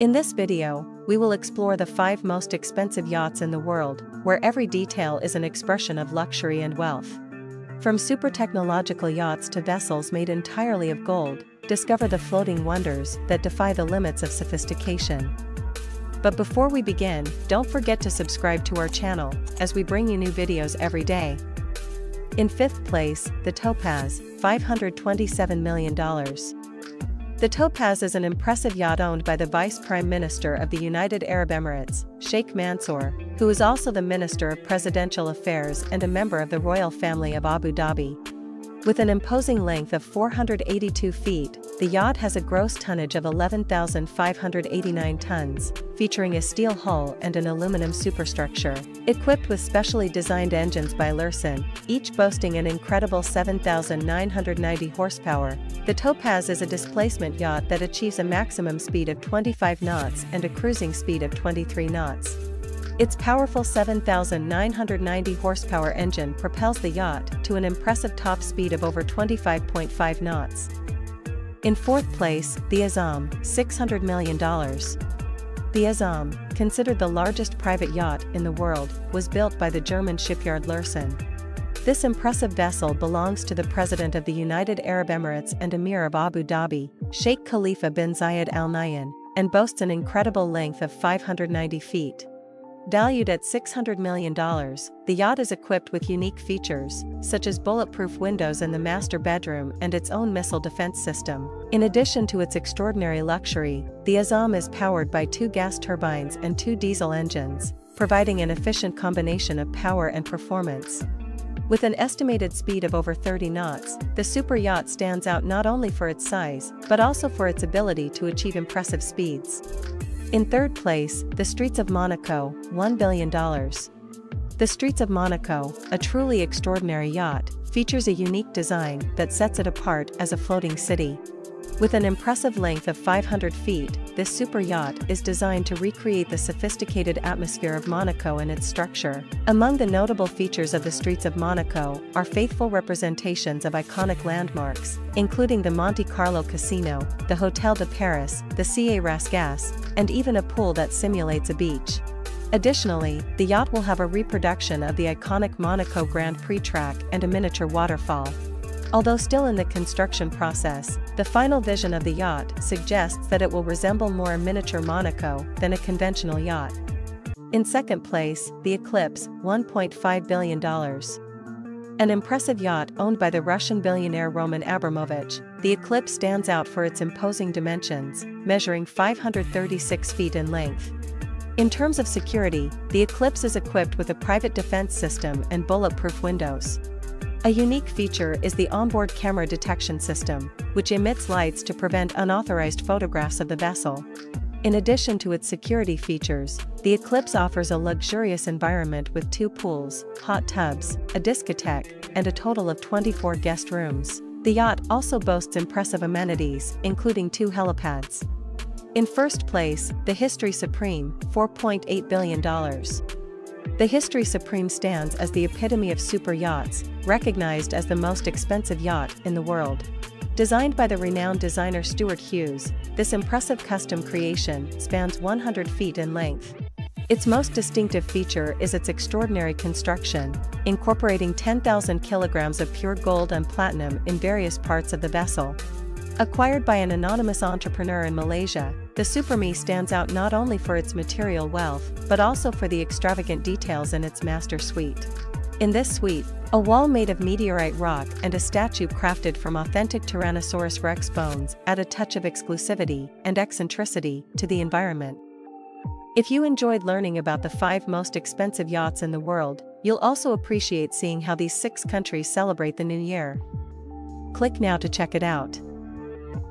In this video, we will explore the 5 most expensive yachts in the world, where every detail is an expression of luxury and wealth. From super technological yachts to vessels made entirely of gold, discover the floating wonders that defy the limits of sophistication. But before we begin, don't forget to subscribe to our channel, as we bring you new videos every day. In 5th place, the Topaz, $527 million. The Topaz is an impressive yacht owned by the Vice Prime Minister of the United Arab Emirates, Sheikh Mansour, who is also the Minister of Presidential Affairs and a member of the Royal Family of Abu Dhabi. With an imposing length of 482 feet, the yacht has a gross tonnage of 11,589 tons, featuring a steel hull and an aluminum superstructure, equipped with specially designed engines by Lurssen, each boasting an incredible 7,990 horsepower. The Topaz is a displacement yacht that achieves a maximum speed of 25 knots and a cruising speed of 23 knots. Its powerful 7,990 horsepower engine propels the yacht to an impressive top speed of over 25.5 knots. In 4th place, the Azzam, $600 million. The Azzam, considered the largest private yacht in the world, was built by the German shipyard Lurssen. This impressive vessel belongs to the President of the United Arab Emirates and Emir of Abu Dhabi, Sheikh Khalifa bin Zayed Al Nayan, and boasts an incredible length of 590 feet. Valued at $600 million, the yacht is equipped with unique features, such as bulletproof windows in the master bedroom and its own missile defense system. In addition to its extraordinary luxury, the Azzam is powered by 2 gas turbines and 2 diesel engines, providing an efficient combination of power and performance. With an estimated speed of over 30 knots, the super yacht stands out not only for its size, but also for its ability to achieve impressive speeds. In 3rd place, the Streets of Monaco, $1 billion. The Streets of Monaco, a truly extraordinary yacht, features a unique design that sets it apart as a floating city. With an impressive length of 500 feet, this super yacht is designed to recreate the sophisticated atmosphere of Monaco and its structure. Among the notable features of the Streets of Monaco are faithful representations of iconic landmarks, including the Monte Carlo Casino, the Hotel de Paris, the Café de Paris, and even a pool that simulates a beach. Additionally, the yacht will have a reproduction of the iconic Monaco Grand Prix track and a miniature waterfall. Although still in the construction process, the final vision of the yacht suggests that it will resemble more a miniature Monaco than a conventional yacht. In 2nd place, the Eclipse, $1.5 billion. An impressive yacht owned by the Russian billionaire Roman Abramovich, the Eclipse stands out for its imposing dimensions, measuring 536 feet in length. In terms of security, the Eclipse is equipped with a private defense system and bulletproof windows. A unique feature is the onboard camera detection system, which emits lights to prevent unauthorized photographs of the vessel. In addition to its security features, the Eclipse offers a luxurious environment with 2 pools, hot tubs, a discotheque, and a total of 24 guest rooms. The yacht also boasts impressive amenities, including 2 helipads. In 1st place, the History Supreme, $4.8 billion. The History Supreme stands as the epitome of super yachts, recognized as the most expensive yacht in the world. Designed by the renowned designer Stuart Hughes, this impressive custom creation spans 100 feet in length. Its most distinctive feature is its extraordinary construction, incorporating 10,000 kilograms of pure gold and platinum in various parts of the vessel. Acquired by an anonymous entrepreneur in Malaysia, the Supreme stands out not only for its material wealth, but also for the extravagant details in its master suite. In this suite, a wall made of meteorite rock and a statue crafted from authentic Tyrannosaurus Rex bones add a touch of exclusivity and eccentricity to the environment. If you enjoyed learning about the 5 most expensive yachts in the world, you'll also appreciate seeing how these 6 countries celebrate the new year. Click now to check it out.